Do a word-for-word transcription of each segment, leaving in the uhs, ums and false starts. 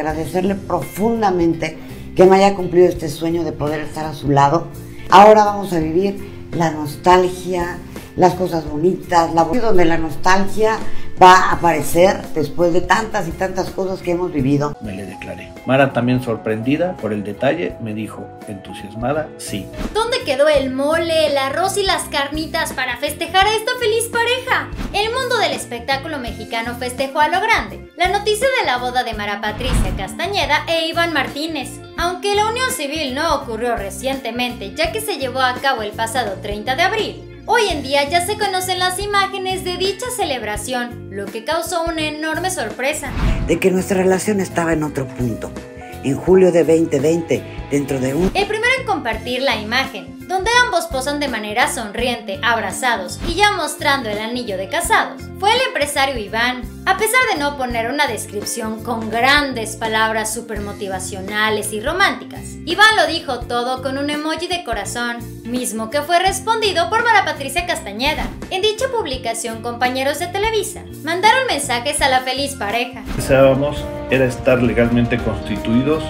Agradecerle profundamente que me haya cumplido este sueño de poder estar a su lado. Ahora vamos a vivir la nostalgia, las cosas bonitas, la donde la nostalgia va a aparecer después de tantas y tantas cosas que hemos vivido. Me le declaré. Mara, también sorprendida por el detalle, me dijo, entusiasmada, sí. ¿Dónde quedó el mole, el arroz y las carnitas para festejar a esta feliz pareja? El mundo del espectáculo mexicano festejó a lo grande la noticia de la boda de Mara Patricia Castañeda e Iván Martínez. Aunque la unión civil no ocurrió recientemente, ya que se llevó a cabo el pasado treinta de abril, hoy en día ya se conocen las imágenes de dicha celebración, lo que causó una enorme sorpresa. De que nuestra relación estaba en otro punto. En julio de veinte veinte, dentro de un... El primero en compartir la imagen, donde ambos posan de manera sonriente, abrazados y ya mostrando el anillo de casados, fue el empresario Iván. A pesar de no poner una descripción con grandes palabras súper motivacionales y románticas, Iván lo dijo todo con un emoji de corazón, mismo que fue respondido por Mara Patricia Castañeda. En dicha publicación, compañeros de Televisa mandaron mensajes a la feliz pareja. Pensábamos era estar legalmente constituidos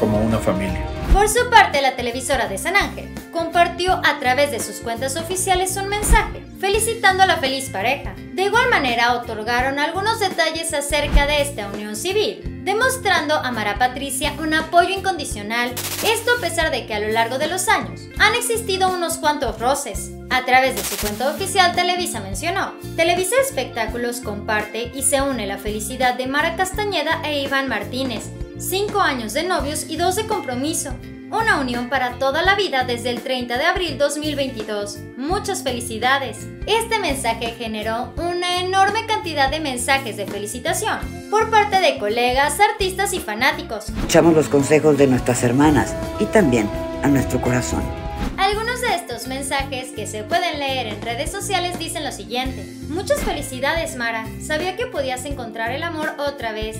como una familia. Por su parte, la televisora de San Ángel compartió a través de sus cuentas oficiales un mensaje felicitando a la feliz pareja. De igual manera, otorgaron algunos detalles acerca de esta unión civil, demostrando a Mara Patricia un apoyo incondicional. Esto a pesar de que a lo largo de los años han existido unos cuantos roces. A través de su cuenta oficial, Televisa mencionó: Televisa Espectáculos comparte y se une la felicidad de Mara Castañeda e Iván Martínez. Cinco años de novios y dos de compromiso. Una unión para toda la vida desde el treinta de abril dos mil veintidós. Muchas felicidades. Este mensaje generó una enorme cantidad de mensajes de felicitación por parte de colegas, artistas y fanáticos. Escuchamos los consejos de nuestras hermanas y también a nuestro corazón. Algunos de estos mensajes que se pueden leer en redes sociales dicen lo siguiente: muchas felicidades, Mara. Sabía que podías encontrar el amor otra vez.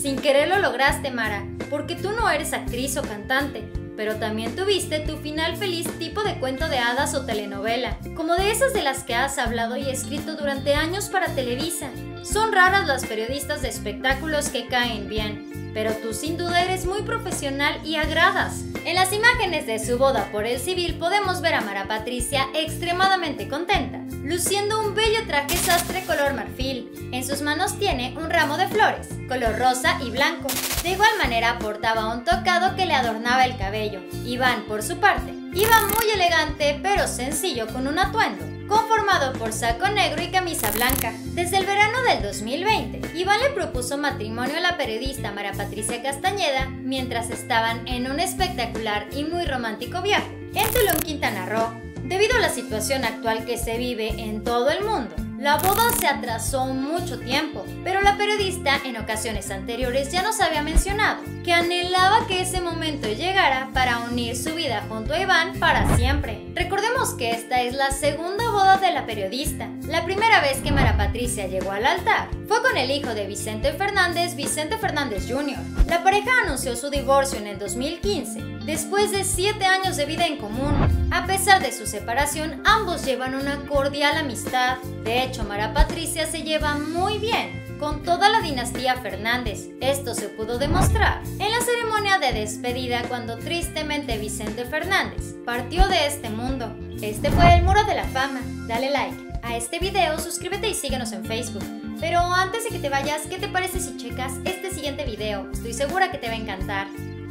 Sin querer lo lograste, Mara, porque tú no eres actriz o cantante, pero también tuviste tu final feliz tipo de cuento de hadas o telenovela, como de esas de las que has hablado y escrito durante años para Televisa. Son raras las periodistas de espectáculos que caen bien, pero tú sin duda eres muy profesional y agradas. En las imágenes de su boda por el civil podemos ver a Mara Patricia extremadamente contenta, luciendo un bello traje sastre color marfil. En sus manos tiene un ramo de flores, color rosa y blanco. De igual manera portaba un tocado que le adornaba el cabello. Iván, por su parte, iba muy elegante pero sencillo con un atuendo conformado por saco negro y camisa blanca. Desde el verano del dos mil veinte, Iván le propuso matrimonio a la periodista Mara Patricia Castañeda mientras estaban en un espectacular y muy romántico viaje en Tulum, Quintana Roo. Debido a la situación actual que se vive en todo el mundo, la boda se atrasó mucho tiempo, pero la periodista en ocasiones anteriores ya nos había mencionado que anhelaba que ese momento llegara para unir su vida junto a Iván para siempre. Recordemos que esta es la segunda boda de la periodista. La primera vez que Mara Patricia llegó al altar fue con el hijo de Vicente Fernández, Vicente Fernández junior La pareja anunció su divorcio en el dos mil quince. Después de siete años de vida en común. A pesar de su separación, ambos llevan una cordial amistad. De hecho, Mara Patricia se lleva muy bien con toda la dinastía Fernández. Esto se pudo demostrar en la ceremonia de despedida cuando tristemente Vicente Fernández partió de este mundo. Este fue El Muro de la Fama. Dale like a este video, suscríbete y síguenos en Facebook. Pero antes de que te vayas, ¿qué te parece si checas este siguiente video? Estoy segura que te va a encantar.